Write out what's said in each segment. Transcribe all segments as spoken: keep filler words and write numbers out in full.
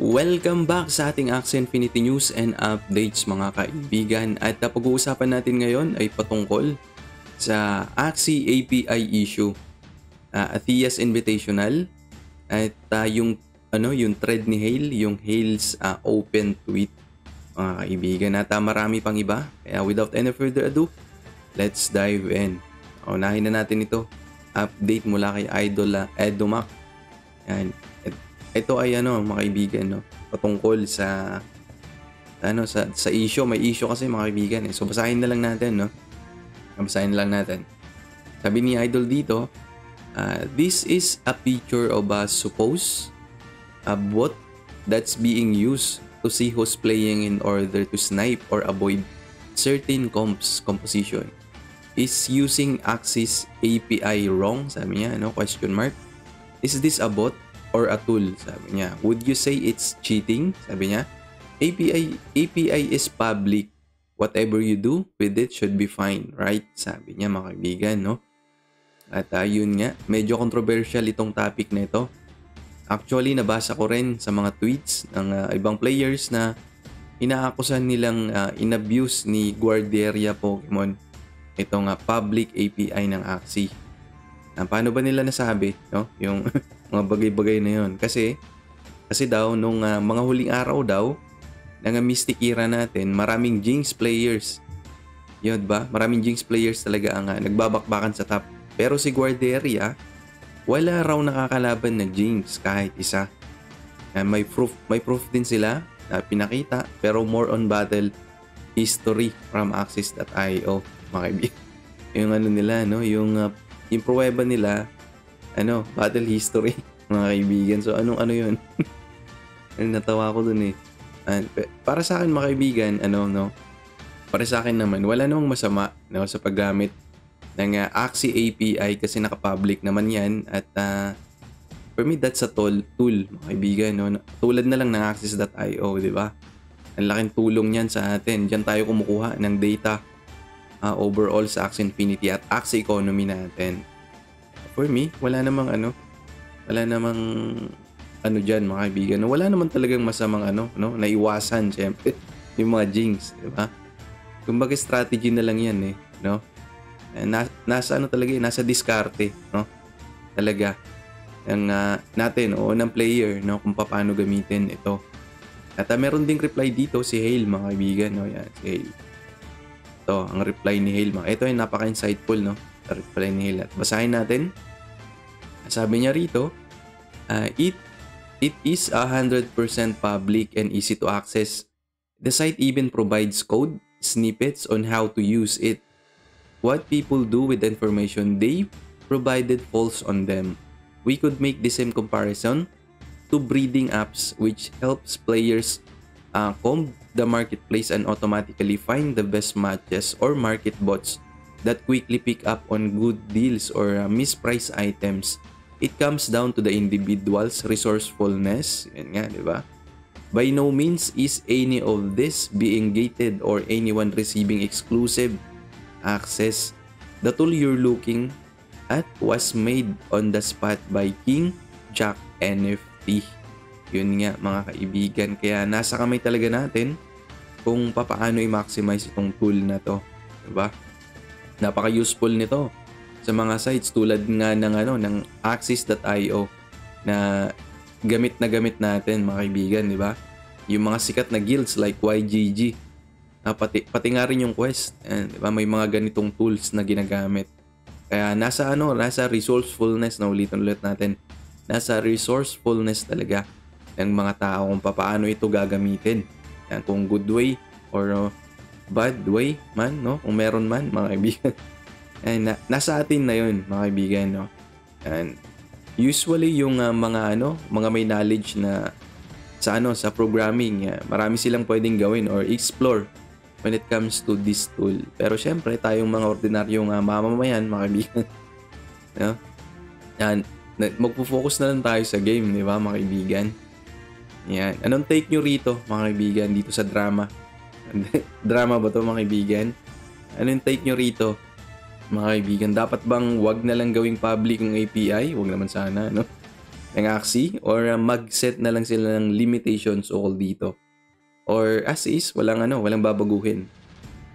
Welcome back sa ating Axie Infinity News and Updates mga kaibigan, at pag-uusapan natin ngayon ay patungkol sa Axie A P I issue, uh, Atia's Invitational, at uh, yung, ano, yung thread ni Hale, yung Hale's uh, open tweet mga kaibigan, at uh, marami pang iba. Kaya without any further ado, let's dive in. Unahin na natin ito, update mula kay Idol Edomac. Yan. Ito ay ano mga kaibigan, no, patungkol sa ano sa sa issue, may issue kasi mga kaibigan eh. So basahin na lang natin, no. Basahin na lang natin. Sabi ni Idol dito, uh, this is a picture of a suppose a bot that's being used to see who's playing in order to snipe or avoid certain comps composition. Is using Axie's A P I wrong? Sabi niya, no, question mark. Is this a bot or a tool? Sabi niya. Would you say it's cheating? Sabi niya. A P I A P I is public. Whatever you do with it should be fine, right? Sabi niya mga kaibigan, no? At uh, yun nga, medyo controversial itong topic na ito. Actually, nabasa ko rin sa mga tweets ng uh, ibang players na inaakusan nilang uh, inabuse ni Guarderia Pokemon itong uh, public A P I ng Axie. Uh, paano ba nila nasabi, no? Yung mga bagay-bagay na yun. Kasi, kasi daw, nung uh, mga huling araw daw, ng Mystic Era natin, maraming Jinx players. Yun ba? Maraming Jinx players talaga ang uh, nagbabakbakan sa top. Pero si Guarderia, wala raw nakakalaban na Jinx kahit isa. Uh, may proof, may proof din sila na pinakita, pero more on battle history from Axie dot i o. Mga kaibigan. Yung ano nila, no? Yung uh, yung pruweba nila, ano, battle history, mga kaibigan. So, anong-ano yun? Natawa ko dun eh. And, para sa akin, mga kaibigan, ano, no? Para sa akin naman, wala namang masama, no, sa paggamit ng uh, Axie A P I kasi nakapublic naman yan. At, uh, for me, that's a tool, tool mga kaibigan, no? Tulad na lang ng Axie dot i o, di ba? Ang laking tulong yan sa atin. Diyan tayo kumukuha ng data Uh, overall sa Axie Infinity at Axie Economy natin. For me, wala namang ano, wala namang ano dyan mga kaibigan. Wala naman talagang masamang ano, no? Naiwasan syempre yung mga Jinx, di ba? Kumbaga strategy na lang yan eh, no? Na, nasa ano talaga, nasa diskarte, no? Talaga ang uh, natin o ng player, no, kung paano gamitin ito. At uh, meron ding reply dito si Hale mga kaibigan, no? Yan, si Hale. Ito, ang reply ni Hale. Ito ay napaka-insightful, no? Ang reply ni Hale. At basahin natin. Sabi niya rito, uh, it, it is one hundred percent public and easy to access. The site even provides code snippets on how to use it. What people do with the information they provided falls on them. We could make the same comparison to breeding apps which helps players Uh, comb the marketplace and automatically find the best matches or market bots that quickly pick up on good deals or uh, mispriced items. It comes down to the individual's resourcefulness. Yan nga, di ba? By no means is any of this being gated or anyone receiving exclusive access. The tool you're looking at was made on the spot by King Jack N F T. Yun nga mga kaibigan, kaya nasa kamay talaga natin kung paano i-maximize itong tool na to, diba? Napaka-useful nito sa mga sites tulad nga ng ano ng Axie dot i o na gamit na gamit natin mga kaibigan, diba? Yung mga sikat na guilds like Y G G, na pati, pati nga rin yung Quest, diba? May mga ganitong tools na ginagamit. Kaya nasa ano, nasa resourcefulness na ulit-ulit natin. Nasa resourcefulness talaga ng mga tao kung paano ito gagamitin. Yan, kung good way or bad way man, no? Kung meron man, mga kaibigan. Yan, na, nasa atin na yun, mga kaibigan, no? Yan. Usually, yung uh, mga, ano, mga may knowledge na sa, ano, sa programming, yan, marami silang pwedeng gawin or explore when it comes to this tool. Pero, syempre, tayong mga ordinaryong uh, mamamayan, mga kaibigan, no? Yan, magpo-focus na lang tayo sa game, di ba, mga kaibigan? Yan. Anong take nyo rito, mga kaibigan, dito sa drama? Drama ba to, mga kaibigan? Anong take nyo rito, mga kaibigan? Dapat bang wag na lang gawing public ang A P I? Wag naman sana, no? ng Axie, or mag-set na lang sila ng limitations all dito. Or as is, walang ano, walang babaguhin.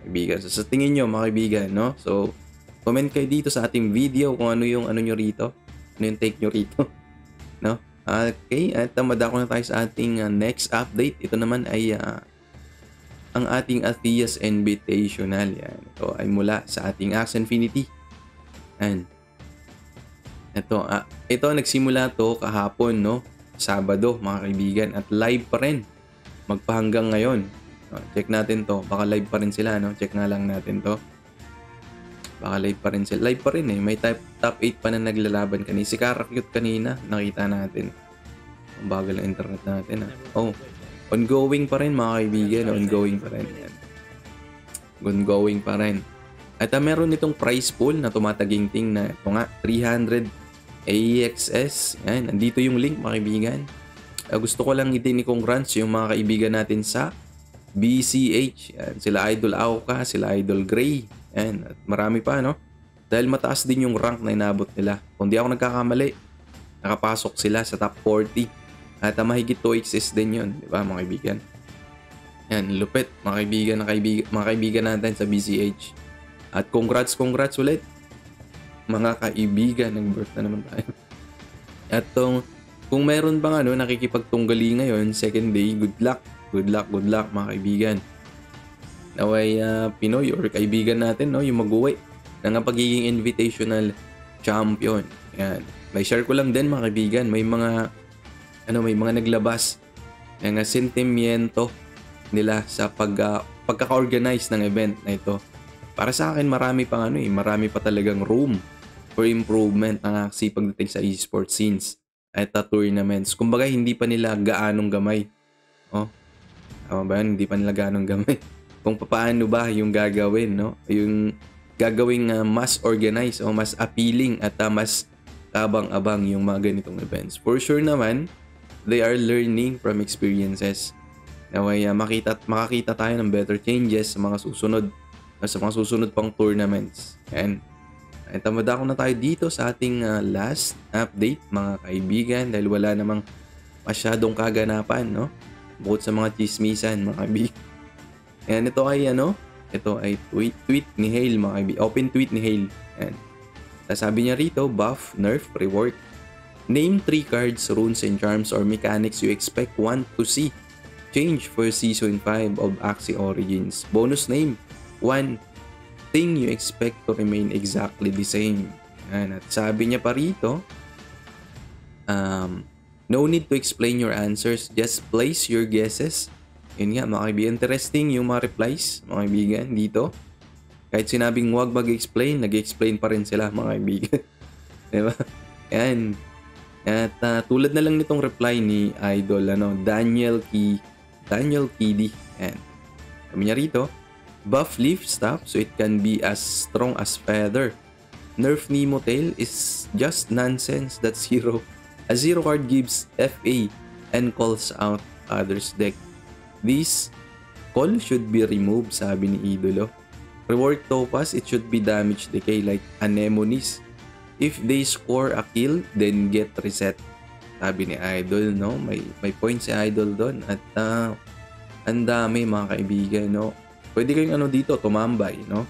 Kaibigan. So, sa tingin nyo, mga kaibigan, no? So, comment kayo dito sa ating video kung ano yung ano nyo rito. Ano yung take nyo rito. No? Okay, at madako na tayo sa ating uh, next update. Ito naman ay uh, ang ating Atia's Invitational. Yan. Ito ay mula sa ating Axie Infinity. Yan. Ito, uh, ito nagsimula to kahapon, no? Sabado, mga kaibigan. At live pa rin. Magpahanggang ngayon. Check natin to. Baka live pa rin sila, no? Check nga lang natin to. Baka live pa rin sila. Live pa rin eh. May top, top eight pa na naglalaban kanina. Si Karakyut kanina. Nakita natin. Ang bagal ng internet natin ha. Oh. Ongoing pa rin mga kaibigan. Ongoing pa rin. Yan. Ongoing pa rin. At uh, meron itong price pool na tumataginting na ito nga. three hundred A X S. Yan. Nandito yung link mga kaibigan. Uh, gusto ko lang itinikongrats yung mga kaibigan natin sa B C H. Yan. Sila Idol Auka. Sila Idol Gray. Yan. At marami pa, no? Dahil mataas din yung rank na inabot nila. Kung di ako nagkakamali, nakapasok sila sa top forty. At uh, mahigit two X S din yun. Diba, mga kaibigan? Yan, lupit. Mga kaibigan, na kaibigan, mga kaibigan natin sa B C H. At congrats, congrats ulit. Mga kaibigan, nag-birth na naman tayo. At tong, kung meron bang ano, nakikipagtunggali ngayon, second day, good luck. Good luck, good luck, mga kaibigan. Naway uh, Pinoy or kaibigan natin, no, yung mag-uwi ng pagiging invitational champion. Ayan. May share ko lang din mga kaibigan, may mga ano, may mga naglabas ng sentimiento nila sa pag uh, pagkaka-organize ng event na ito. Para sa akin, marami pang ano eh, marami pa talagang room for improvement ng Axie pagdating sa esports scenes at uh, tournaments. Kumbaga hindi pa nila gaanong gamay. Oh. Tama ba yun? Hindi pa nila gaanong gamay. Kung paano ba yung gagawin, no? Yung gagawing uh, mas organized o mas appealing at uh, mas tabang-abang yung mga ganitong events. For sure naman, they are learning from experiences. Naway uh, makita at makakita tayo ng better changes sa mga susunod uh, sa mga susunod pang tournaments. And tamad ako na tayo dito sa ating uh, last update, mga kaibigan, dahil wala namang masyadong kaganapan, no? Bukod sa mga chismisan, mga kaibigan. Ayan, ito ay ano? Ito ay tweet, tweet ni Hale, mga kaibigan. Open tweet ni Hale. Ayan. Sabi niya rito, buff, nerf, rework. Name three cards, runes, and charms or mechanics you expect want to see change for Season five of Axie Origins. Bonus name, one thing you expect to remain exactly the same. Ayan. At sabi niya pa rito, um, no need to explain your answers, just place your guesses. Yun nga mga kaibigan, interesting yung mga replies mga kaibigan dito. Kahit sinabing huwag mag-explain, nag-explain pa rin sila mga kaibigan. Diba? Yan. At uh, tulad na lang nitong reply ni Idol ano, Daniel Key Daniel Kidi. Yan. Sabi niya rito, buff leaf staff so it can be as strong as feather. Nerf Nemo tail is just nonsense, that's hero. A zero card gives F A and calls out others deck. This call should be removed, sabi ni Idolo. Reward Topaz, it should be damage decay like anemones. If they score a kill, then get reset. Sabi ni Idol, no? May, may point si Idol doon. At uh, ang dami mga kaibigan, no? Pwede kayong ano dito, tumambay, no?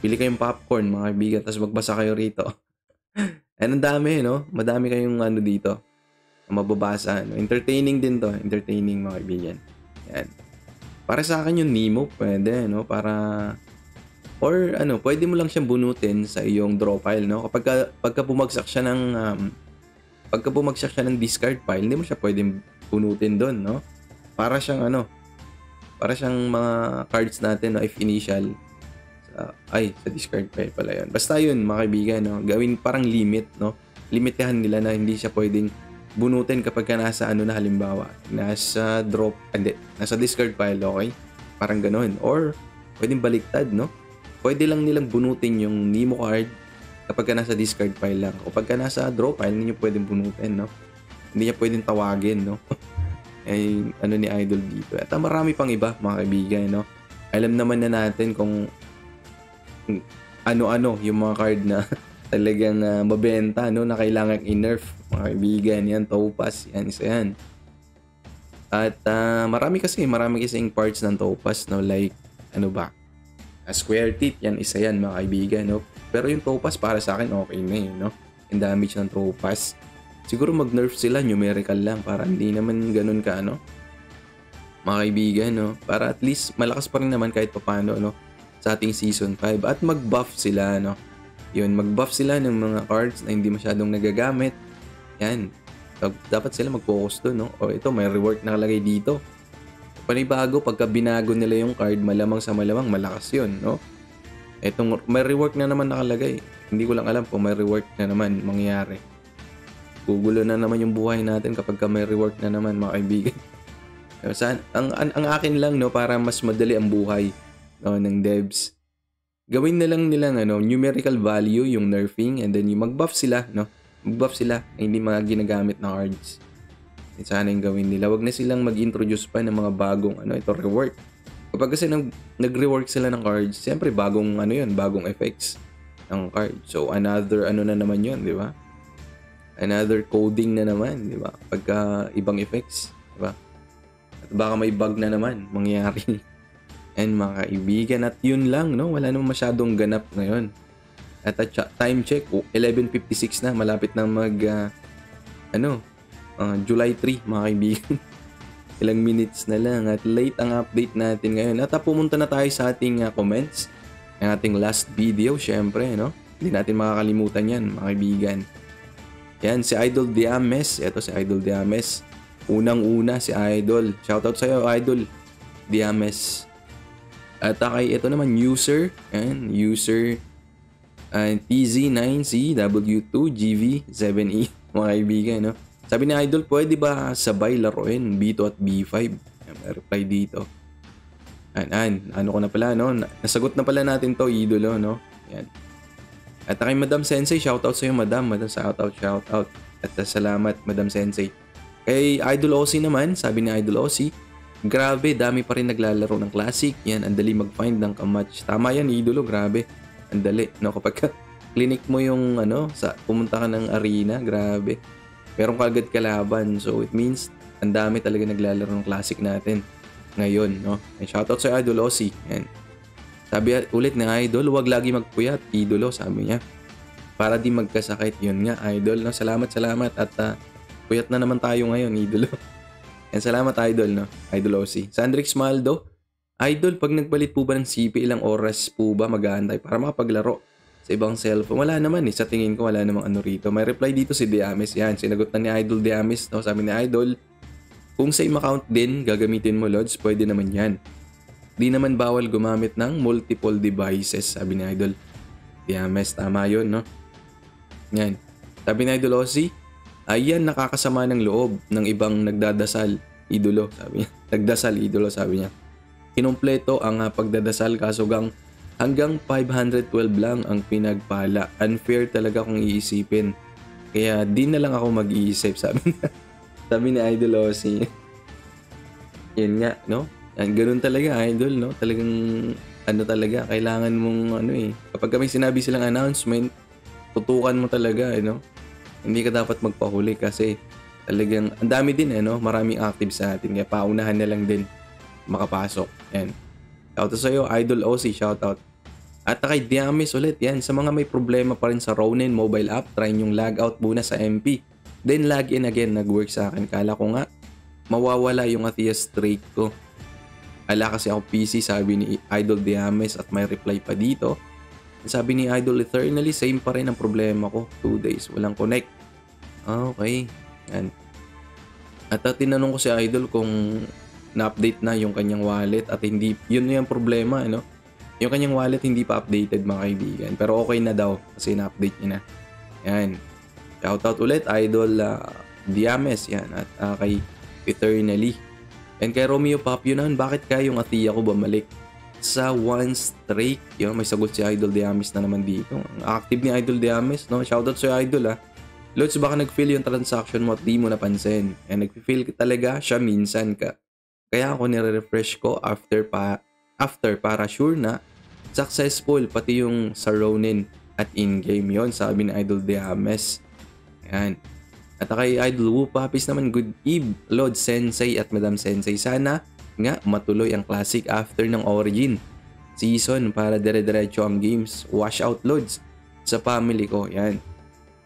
Pili kayong popcorn mga kaibigan, tapos magbasa kayo rito. And ang dami, no? Madami kayong ano dito, mababasa, no? Entertaining din to, entertaining mga kaibigan. Yan. Para sa akin yung Nemo, pwede, no? Para, or ano, pwede mo lang siyang bunutin sa iyong draw pile, no? Kapag ka, pagka bumagsak siya ng, um, pagka bumagsak siya ng discard pile, hindi mo siya pwedeng bunutin doon, no? Para siyang ano, para siyang mga cards natin, no? If initial, sa, ay, sa discard pile pala yun. Basta yun, mga kaibigan, no? Gawin parang limit, no? Limitahan nila na hindi siya pwedeng bunutin kapag ka nasa ano na halimbawa, nasa drop, hindi, nasa discard pile, okay? Parang ganun. Or, pwedeng baliktad, no? Pwede lang nilang bunutin yung Nemo card kapag ka nasa discard pile lang. Kapag ka nasa drop pile, hindi nyo pwedeng bunutin, no? Hindi niya pwedeng tawagin, no? Ay, ano ni Idol dito. At marami pang iba, mga kaibigan, no? Alam naman na natin kung, kung ano-ano yung mga card na talagang uh, mabenta, no, na kailangan i-nerf. Mga kaibigan, yan, Topaz, yan, isa yan. At uh, marami kasi, marami kasing parts ng Topaz, no, like, ano ba, uh, square teeth, yan, isa yan, mga kaibigan, no. Pero yung Topaz, para sa akin, okay na yun, no. Yung damage ng Topaz. Siguro mag-nerf sila, numerical lang, para hindi naman ganun ka, ano, mga kaibigan, no. Para at least, malakas pa rin naman kahit papano, no, sa ating Season five. At mag-buff sila, no. Yun, mag-buff sila ng mga cards na hindi masyadong nagagamit. Yan. Dapat sila mag-focus doon, no? O ito, may rework na nakalagay dito. Panibago, pagka binago nila yung card, malamang sa malamang, malakas yun, no? Itong, may rework na naman nakalagay. Hindi ko lang alam kung may rework na naman mangyayari. Gugulo na naman yung buhay natin kapag ka may rework na naman, mga kaibigan. Saan? Ang, ang, ang akin lang, no? Para mas madali ang buhay, no, ng devs. Gawin na lang nilang ano, numerical value yung nerfing, and then yung mag-buff sila, no? Mag-buff sila na hindi mga ginagamit na cards. And sana yung gawin nila. Huwag na silang mag-introduce pa ng mga bagong ano, ito, rework. Kapag kasi nag-rework sila ng cards, siyempre bagong ano yun, bagong effects ng card. So another ano na naman yun, di ba? Another coding na naman, di ba? Pagka ibang effects, di ba? At baka may bug na naman mangyari. And mga kaibigan, at yun lang, no? Wala namang masyadong ganap ngayon. At a time check, oh, eleven fifty-six na, malapit na mag uh, ano, uh, July three, mga kaibigan. Ilang minutes na lang at late ang update natin ngayon. At uh, pumunta na tayo sa ating uh, comments ng ating last video, syempre, no? Hindi natin makakalimutan yan, mga kaibigan. Yan, si Idol Diames. Ito si Idol Diames. Unang-una si Idol. Shoutout sa'yo, Idol Diames. At kay ito naman, user, and user uh, T Z nine C W two G V seven E, mga kaibigan, no? Sabi ni Idol, pwede ba sabay laruin B two at B five? May reply dito. An, an, ano ko na pala, no? Nasagot na pala natin to, Idol, no? Yan. At kay Madam Sensei, shoutout sa'yo, Madam. Madam, shoutout, shoutout. At salamat, Madam Sensei. Kay Idol Osi naman, sabi ni Idol Osi, grabe, dami pa rin naglalaro ng Classic. Yan, ang dali mag-find ng kamatch. Tama yan, Idolo, grabe. Ang dali, no? Kapag ka clinic mo yung, ano, sa, pumunta ka ng arena, grabe. Merong kagad kalaban. So, it means, ang dami talaga naglalaro ng Classic natin ngayon, no? And shoutout sa Idol Osi. Yan. Sabi ulit ng Idol, huwag lagi magpuyat, Idolo, sabi niya. Para di magkasakit. Yun nga, Idol, no? Salamat, salamat. At, uh, puyat na naman tayo ngayon, Idolo. And salamat, Idol, no? Idol O C. Sandrix Maldo, Idol, pag nagpalit po ba ng C P, ilang oras po ba mag-aantay para makapaglaro sa ibang cellphone? Wala naman, eh. Sa tingin ko, wala namang ano rito. May reply dito si Diames. Yan, sinagot na ni Idol Diames, no? Sabi ni Idol, kung same account din, gagamitin mo, Lods, pwede naman yan. Di naman bawal gumamit ng multiple devices, sabi ni Idol Diames. Tama yun, no? Yan. Sabi ni Idol O C, ayan, nakakasama ng loob ng ibang nagdadasal, Idolo, sabi niya. Nagdasal, Idolo, sabi niya. Kinompleto ang uh, pagdadasal, kaso gang hanggang five hundred twelve lang ang pinagpala. Unfair talaga kung iisipin. Kaya di na lang ako mag-iisip, sabi niya. Sabi ni Idolo, si... Yan nga, no? Yan, ganun talaga, Idol, no? Talagang, ano talaga, kailangan mong, ano eh. Kapag may sinabi silang announcement, tutukan mo talaga, eh, no? Hindi ka dapat magpahuli kasi talagang ang dami din, eh, no? Maraming active sa atin. Kaya paunahan na lang din makapasok. Yan. Shoutout sa'yo, Idol O C. Shoutout. At kay Diamis ulit. Yan. Sa mga may problema pa rin sa Ronin mobile app, try yung log out muna sa M P. Then log in again. Nag-work sa akin. Kala ko nga, mawawala yung Atia's streak ko. Ala kasi ako P C, sabi ni Idol Diamis. At may reply pa dito. Sabi ni Idol Eternally, same pa rin ang problema ko. Two days, walang connect. Okay. Yan. At uh, tinanong ko si Idol kung na-update na yung kanyang wallet. At hindi, yun yung problema, ano? Yung kanyang wallet hindi pa updated, mga kaibigan. Pero okay na daw kasi na-update niya na. Yan. Shoutout ulit, Idol uh, Diames. Yan. At uh, kay Eternally. And kay Romeo Papio naman, bakit kayong Atia ko bumalik sa one streak? Yun, may sagot si Idol Diames na naman dito. Ang active ni Idol Diames, no? Shoutout sa Idol, ha. Lods, baka nag-fail yung transaction mo at di mo napansin. And nag-fail talaga siya minsan ka. Kaya ako nire-refresh ko after, pa after para sure na successful pati yung sa Ronin. at in-game yon, sabi ni Idol Deames. Ayan. At kay Idol Woo Papis naman, good eve, Lord Sensei at Madam Sensei. Sana nga matuloy ang Classic after ng Origin season para dire-diretso ang games. Wash out, Lords, sa family ko. Yan.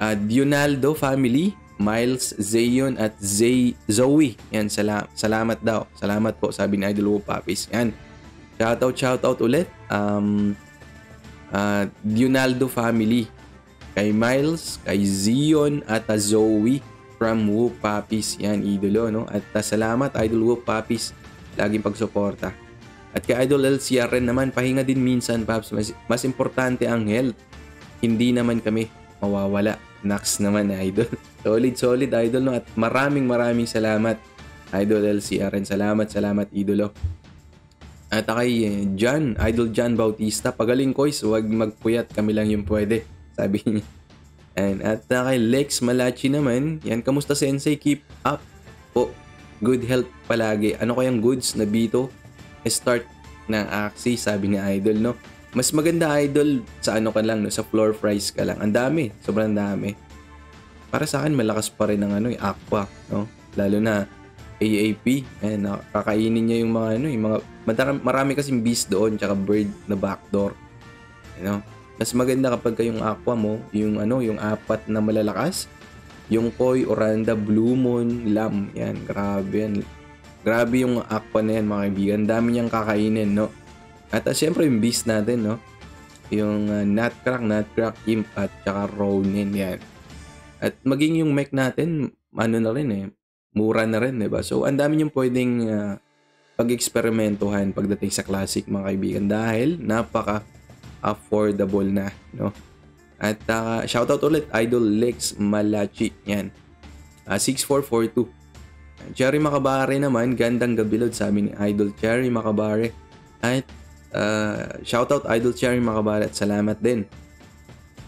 Uh, Dionaldo family, Miles, Zayon at Zay, Zoe. Yan, sala salamat daw. Salamat po, sabi ni Idol Woo Papis. Yan. Shoutout, shoutout ulit. Um, uh, Dionaldo family, kay Miles, kay Zion at Zoe from Woo Papis. Yan, idolo, no? At uh, salamat, Idol Woo Papis, laging pagsuporta. At kay Idol L C R rin naman, pahinga din minsan, Paps. Mas, mas importante ang health. Hindi naman kami mawawala. Nax naman, Idol. Solid, solid, Idol, no? At maraming maraming salamat, Idol L C R rin. Salamat, salamat, idolo. At kay John, Idol John Bautista, pagaling, koys, huwag magpuyat, kami lang yung pwede, sabi niya. And at uh, kay Lex Malachi naman, yan, kamusta Sensei? Keep up po. Good health palagi. Ano kayang goods na bito? Start ng Axie, sabi ni Idol, no? Mas maganda, Idol, sa ano ka lang, no? Sa floor price ka lang. Ang dami. Sobrang dami. Para sa akin, malakas pa rin ang ano, yung Aqua, no? Lalo na A A P. Ayan, nakakainin niya yung mga ano, yung mga... Marami kasing beast doon, tsaka bird na backdoor. Ano? You know? Mas maganda kapag yung aqua mo, yung ano, yung apat na malalakas, yung Koi, Oranda, Blue Moon, Lam. Yan, grabe yan. Grabe yung aqua na yan, mga kaibigan. Dami niyang kakainin, no? At uh, syempre yung beast natin, no? Yung uh, Nutcrack, Nutcrack, Imp at saka Ronin, yan. At maging yung mech natin, ano na rin eh, mura na rin, diba? So, ang dami niyong pwedeng uh, pag-eksperimentuhan pagdating sa Classic, mga kaibigan. Dahil napaka affordable na, no? At uh, shoutout ulit, Idol Lex Malachi. Yan. Uh, six four four two. Cherry Makabare naman, gandang gabilod, sabi ni Idol Cherry Makabare. At uh, shoutout, Idol Cherry Makabare, at salamat din.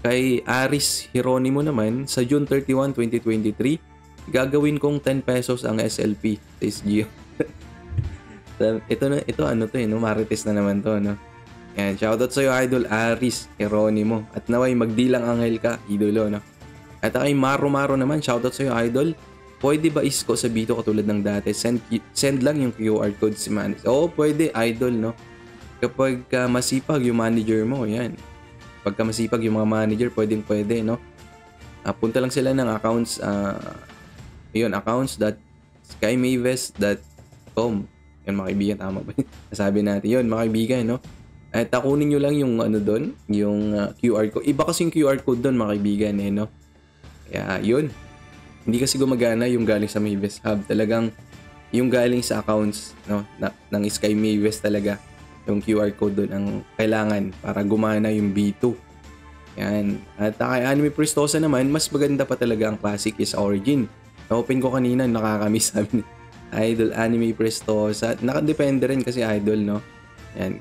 Kay Aris Hieronimo naman, sa June thirty-one, twenty twenty-three, gagawin kong ten pesos ang S L P. ito, na, ito ano to eh, no? Marites na naman to, no? Ayan, shoutout sa'yo, Idol Aris Hieronimo. At naway, magdilang anghel ka, idolo, no? At kay Maro Maro naman, shoutout sa'yo, Idol. Pwede ba isko sa bito katulad ng dati? Send, send lang yung Q R code si manager. Oo, pwede, Idol, no? Kapag uh, masipag yung manager mo, yan. Pagka masipag yung mga manager, pwedeng pwede, no? Uh, punta lang sila ng accounts, uh, yun, accounts dot sky mavis dot com. Yan, mga kaibigan, tama ba? Nasabi natin yun, mga kaibigan, no? At takunin nyo lang yung ano doon, yung uh, Q R code. Iba kasi yung Q R code doon, mga kaibigan, eh, no? Kaya, yun. Hindi kasi gumagana yung galing sa Mavis Hub. Talagang yung galing sa accounts, no? Na, ng Sky Mavis talaga. Yung Q R code doon ang kailangan para gumana yung B two. Yan. At uh, kay Anime Pristosa naman, mas maganda pa talaga ang Classic is Origin. Na-open ko kanina, nakakamiss, sabi ni Idol Anime Pristosa. Nakadepende rin kasi, Idol, no? Yan.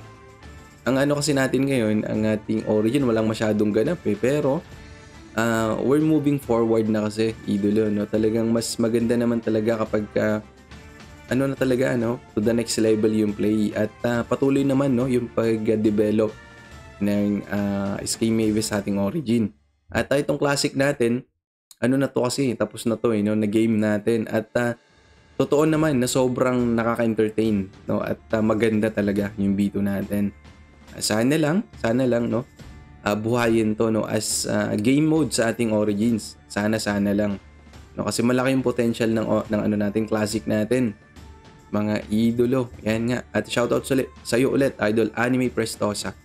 Ang ano kasi natin ngayon, ang ating origin, walang masyadong ganap eh. Pero, uh, we're moving forward na kasi, idolo, no? Talagang mas maganda naman talaga kapag, uh, ano na talaga, no? To the next level yung play. At uh, patuloy naman, no? Yung pag-develop ng uh, Sky Mavis sa ating origin. At uh, itong classic natin, ano na to kasi, tapos na to, eh, no? Na-game natin. At uh, totoo naman na sobrang nakaka-entertain, no? At uh, maganda talaga yung B two natin. Sana lang, sana lang, no? Uh, buhayin to, no? As uh, game mode sa ating Origins. Sana, sana lang. No? Kasi malaki yung potential ng, o, ng ano natin, Classic natin. Mga idolo. Yan nga. At shoutout sa, sa iyo ulit, Idol Anime Prestosa.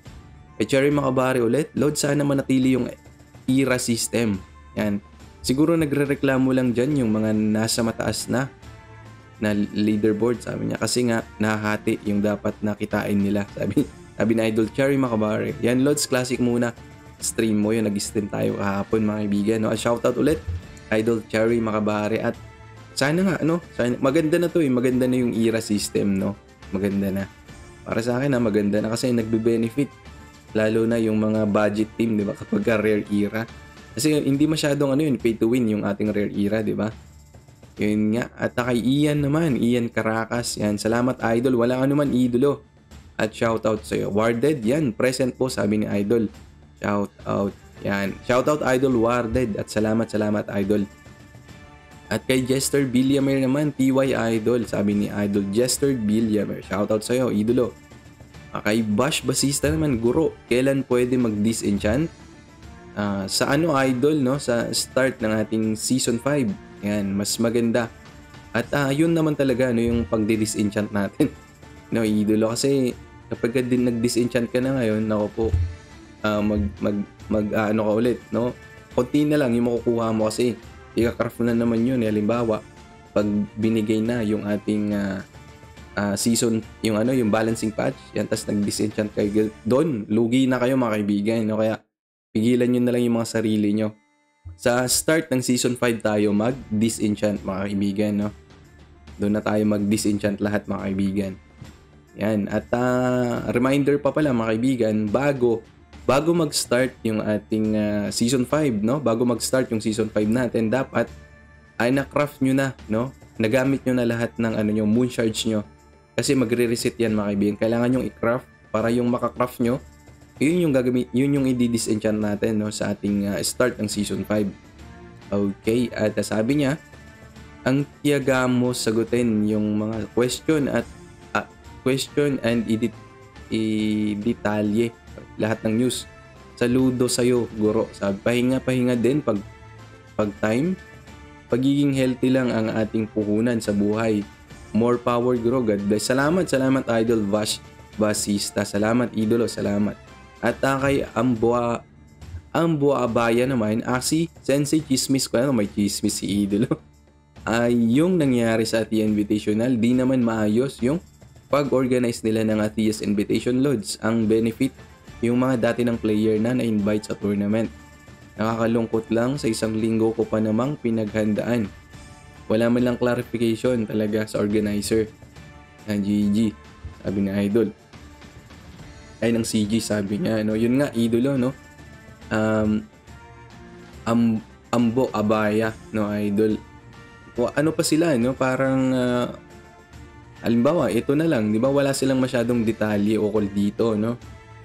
E Cherry Makabari ulit. Lord, sana manatili yung era system. Yan. Siguro nagre-reklamo lang dyan yung mga nasa mataas na na leaderboard, sabi niya. Kasi nga, nahati yung dapat nakitain nila, sabi niya. Sabi na Idol Cherry Makabare. Yan, Lods, Classic muna. Stream mo yun. Nag-stream tayo kahapon, mga kaibigan. No? Shoutout ulit, Idol Cherry Makabare. At sana nga, ano? Sana, maganda na to eh. Maganda na yung era system, no? Maganda na. Para sa akin, ha, maganda na kasi nagbe-benefit. Lalo na yung mga budget team, di ba? Kapag ka rare era. Kasi hindi masyadong ano yun, pay to win yung ating rare era, di ba? Yun nga. At kay Ian naman, Ian Caracas. Yan, salamat, Idol. Wala ka naman, idolo. At shoutout sa'yo. Warded, yan. Present po, sabi ni Idol. Shoutout. Yan. Shoutout Idol Warded at salamat salamat Idol. At kay Jester Villamer naman, T Y Idol, sabi ni Idol Jester Villamer. Shoutout sa'yo, idolo. Kay Bash Basista naman, guro, kailan pwede mag-disenchant? Uh, sa ano Idol, no? Sa start ng ating Season five. Yan, mas maganda. At uh, yun naman talaga, no, yung pag-disenchant natin. No, idolo, kasi kapag ka din nag-disenchant ka na ngayon, nako po, uh, mag, mag, mag uh, ano ka ulit, no? Konti na lang yung makukuha mo kasi ika-craft na naman yun. Halimbawa, pag binigay na yung ating uh, uh, season, yung ano, yung balancing patch, yan, tas nag-disenchant kayo doon, lugi na kayo mga kaibigan, no? Kaya pigilan nyo na lang yung mga sarili nyo. Sa start ng season five tayo mag-disenchant mga kaibigan, no? Doon na tayo mag-disenchant lahat mga kaibigan. Yan. At uh, reminder pa pala mga kaibigan, bago Bago mag-start yung ating uh, Season five, no? Bago mag-start yung Season five natin, dapat ay na-craft nyo na, no? Nagamit nyo na lahat ng ano nyo, moon shards nyo. Kasi magre-reset yan mga kaibigan. Kailangan nyo i-craft para yung maka-craft nyo, yun yung gagamit, yun yung i-disenchant natin, no? Sa ating uh, start ng Season five. Okay, at uh, sabi niya, ang tiyaga mo sagutin yung mga question at uh, question and i-detalye lahat ng news. Saludo sa'yo, guro. Sabi, pahinga-pahinga din pag, pag time. Pagiging healthy lang ang ating puhunan sa buhay. More power, guro. God bless. Salamat, salamat, Idol Vash Basista. Salamat, idolo. Salamat. At uh, kay Ambua, Ambua Abaya naman, Axie Sensei Chismis ko. Ano, may chismis si idolo. Ay uh, yung nangyari sa Atia's Invitational, di naman maayos yung pag-organize nila ng Atia's Invitation Lodge. Ang benefit yung mga dati ng player na na-invite sa tournament. Nakakalungkot lang, sa isang linggo ko pa namang pinaghandaan. Wala man lang clarification talaga sa organizer. Na G G, sabi na Idol. Ay, ng C G, sabi niya. Ano? Yun nga, idolo, no? Um, am, ambo, abaya, no, Idol. O, ano pa sila, no? Parang, uh, halimbawa, ito na lang, di ba? Wala silang masyadong detalye ukol dito, no?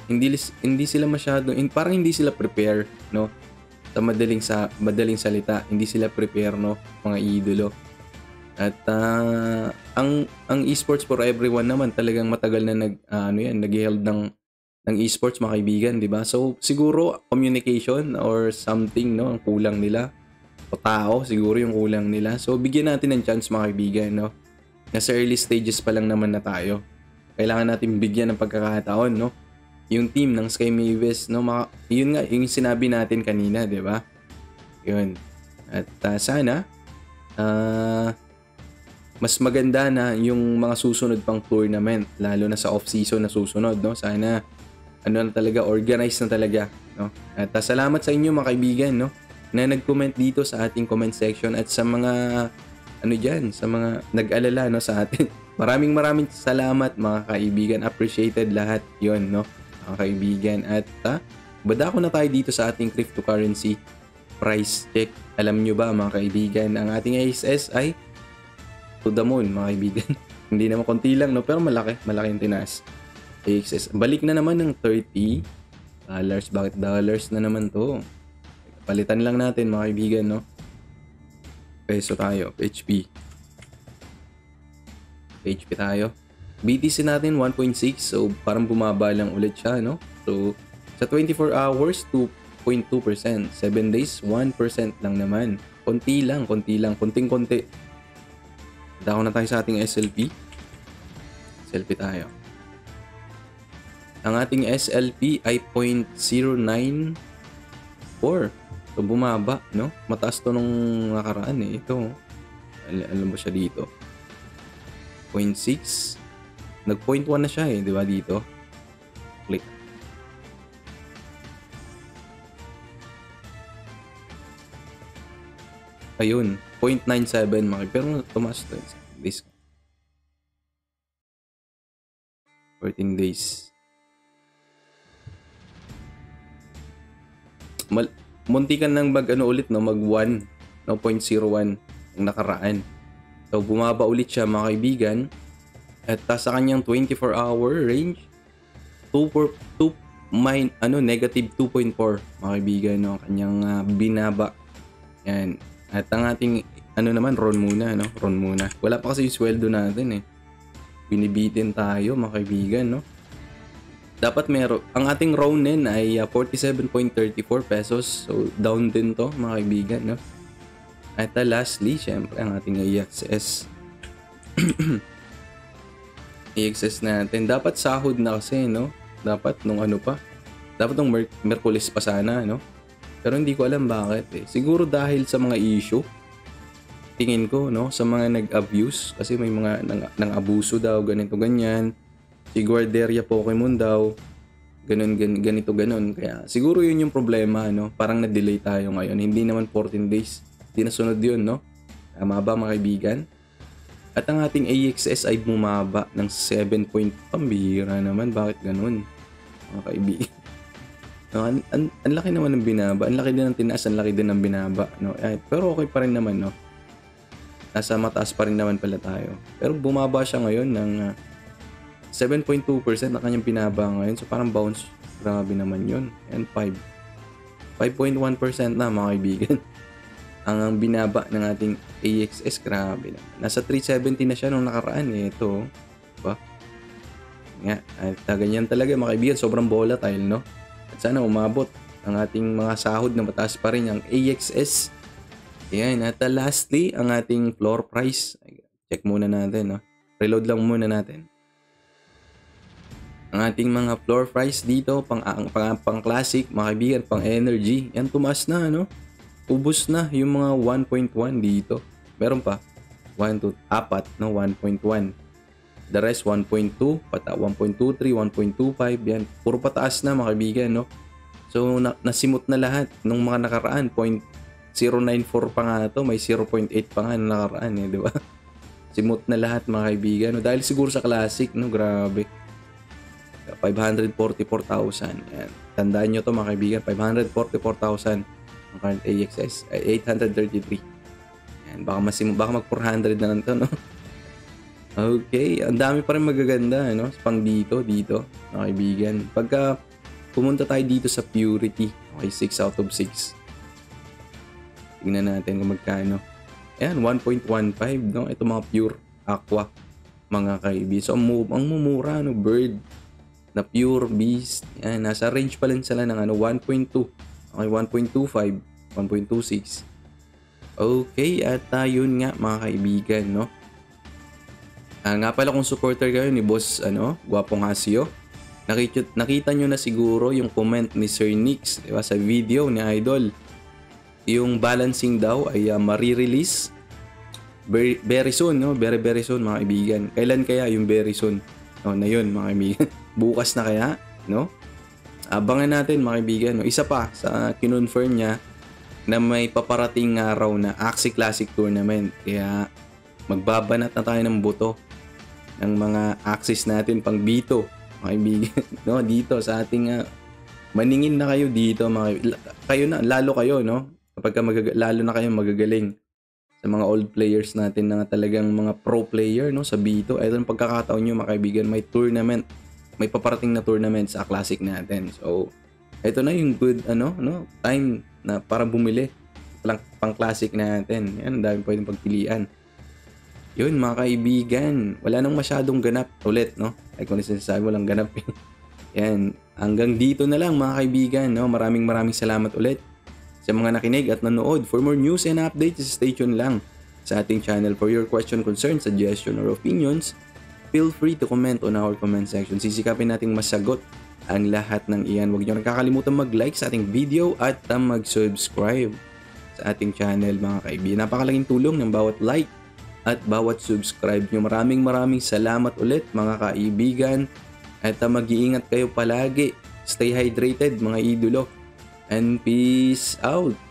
Hindi, hindi sila masyado, parang hindi sila prepare, no? Sa madaling, sa, madaling salita, hindi sila prepare, no? Mga idolo. At uh, ang, ang esports for everyone naman, talagang matagal na nag, uh, ano yan, nag-held ng, ng esports, mga kaibigan, di ba? So, siguro, communication or something, no? Ang kulang nila. O tao, siguro yung kulang nila. So, bigyan natin ng chance, mga kaibigan, no? Nasa early stages pa lang naman na tayo. Kailangan natin bigyan ng pagkakataon, no? Yung team ng Sky Mavis, no, maka, yun nga yung sinabi natin kanina, di ba? Yun. At uh, sana uh, mas maganda na yung mga susunod pang tournament, lalo na sa off-season na susunod, no? Sana ano na talaga, organized na talaga, no? At uh, salamat sa inyo mga kaibigan, no, na nag-comment dito sa ating comment section at sa mga ano diyan, sa mga nag-alala, no, sa atin. Maraming maraming salamat mga kaibigan. Appreciated lahat 'yon, no, mga kaibigan. At uh, badako na tayo dito sa ating cryptocurrency price check. Alam nyo ba mga kaibigan, ang ating A X S ay to the moon mga kaibigan. Hindi naman, konti lang, no, pero malaki, malaki yung tinaas. A X S, balik na naman ng thirty dollars. Bakit dollars na naman to? Palitan lang natin mga kaibigan, no. Peso tayo, P H P. P H P tayo. B T C natin one point six, so parang bumaba lang ulit siya, no? So sa twenty-four hours two point two percent, seven days one percent lang naman. Konti lang, konti lang, konting-konti. Dako na tayo sa ating S L P. S L P tayo. Ang ating S L P ay zero point zero nine four. So bumaba, no? Mataas to nung nakaraan eh. Ito, al- alam mo siya dito. zero point six, nag-zero point one na siya eh, di ba dito? Click. Ayun, zero point nine seven mga, pero tumaas to. This fourteen days. Mal muntikan ng mag ano ulit, no, mag one, no, zero point zero one ang nakaraan. So, bumaba ulit siya mga kaibigan. At uh, sa kanyang twenty-four hour range, 2, 4, 2, mine, ano, negative two point four mga kaibigan, no? Kanyang uh, binaba. Yan. At ang ating, ano naman, Ron muna, no? Ron muna. Wala pa kasi yung sweldo natin, eh. Binibitin tayo, mga kaibigan, no? Dapat meron. Ang ating Ronin ay uh, forty-seven point three four pesos. So, down din to, mga kaibigan, no? At uh, lastly, syempre, ang ating A X S. A X S natin. Dapat sahod na kasi, no? Dapat nung ano pa, dapat nung Mer Merkulis pa sana, no? Pero hindi ko alam bakit, eh. Siguro dahil sa mga issue, tingin ko, no? Sa mga nag-abuse, kasi may mga nang-abuso daw, ganito-ganyan. Si Guarderia Pokemon daw, ganun, gan ganito-ganon. Kaya siguro yun yung problema, no? Parang na-delay tayo ngayon. Hindi naman fourteen days, hindi nasunod yun, no? Tama ba, mga kaibigan? At ang ating A X S ay bumaba ng seven point. Pambihira naman. Bakit ganun? Mga kaibigan. No, an an ang laki naman ng binaba. Ang laki din ng tinaas. Ang laki din ng binaba. No? Eh, pero okay pa rin naman. No? Nasa mataas pa rin naman pala tayo. Pero bumaba siya ngayon ng uh, seven point two percent na kanyang binaba ngayon. So parang bounce. Grabe naman yun. And five point one percent na, mga kaibigan. Ang binaba ng ating A X S, grabe na. Nasa three seventy na siya nung nakaraan, eh. Ito, ba? Nga, at ganyan talaga, mga kaibigan. Sobrang volatile, no? At sana umabot ang ating mga sahod na mataas pa rin ang A X S. Ayan, at lastly, ang ating floor price. Check muna natin, no? Reload lang muna natin. Ang ating mga floor price dito, pang, pang, pang classic, mga kaibigan, pang energy. Yan, tumaas na, no? Ubus na yung mga one point one dito. Meron pa. one, two, four, no? one point one. The rest, one point two. Pata, one point two three, one point two five. Yan. Puro pataas na, mga kaibigan, no? So, na nasimot na lahat nung mga nakaraan. zero point zero nine four pa nga to. May zero point eight pa nga nung nakaraan, eh. Diba? Simot na lahat, mga kaibigan, no? Dahil siguro sa classic, no? Grabe. five hundred forty-four thousand. Yan. Tandaan nyo to, mga kaibigan. five hundred forty-four thousand. Ang current A X S ay eight hundred thirty-three. Ayan, baka, mas, baka mag four hundred na lang ito, no? Okay, ang dami pa rin magaganda, no? Pang dito, dito, mga kaibigan. Pagka pumunta tayo dito sa Purity, okay, six out of six. Tingnan natin kung magkano. Ayan, one point one five, no? Ito mga pure aqua, mga kaibigan. So, ang, ang mumura, no? Bird na pure beast. Ayan, nasa range pa lang sila ng ano, one point two. Okay, one point two five, one point two six. Okay, at uh, yun nga, mga kaibigan, no? Uh, nga pala kung supporter kayo ni Boss, ano, Guwapong Hasio, nakita, nakita nyo na siguro yung comment ni Sir Nix, diba, sa video ni Idol. Yung balancing daw ay uh, marirelease very, very soon, no? Very, very soon, mga kaibigan. Kailan kaya yung very soon? No, na yun, mga kaibigan. Bukas na kaya, no? Abangan natin, mga kaibigan, no? Isa pa sa uh, kinonfirm niya na may paparating nga raw na Axie Classic Tournament. Kaya magbabanat na tayo ng buto ng mga Axis natin pang bito, mga kaibigan, no? Dito sa ating uh, maningin na kayo dito, mga kayo na, lalo kayo, no? Kapag ka lalo na kayo magagaling sa mga old players natin na talagang mga pro player, no? Sa bito, ito ang pagkakataon nyo, mga kaibigan, may tournament. May paparating na tournament sa classic natin. So, ito na yung good ano, no? Time na para bumili lang pang classic natin. Yan, ang dami pwedeng pagpilian. Yun, mga kaibigan, wala nang masyadong ganap ulit, no? Ay, kung sinasabi, walang ganap. Yan, hanggang dito na lang, mga kaibigan, no? Maraming maraming salamat ulit sa mga nakinig at nanood. For more news and updates, stay tuned lang sa ating channel. For your question, concern, suggestion, or opinions, feel free to comment on our comment section. Sisikapin nating masagot ang lahat ng iyan. Huwag nyo nakakalimutan mag-like sa ating video at mag-subscribe sa ating channel, mga kaibigan. Napakalaking tulong ng bawat like at bawat subscribe nyo. Maraming maraming salamat ulit, mga kaibigan. At mag-iingat kayo palagi. Stay hydrated, mga idolo. And peace out!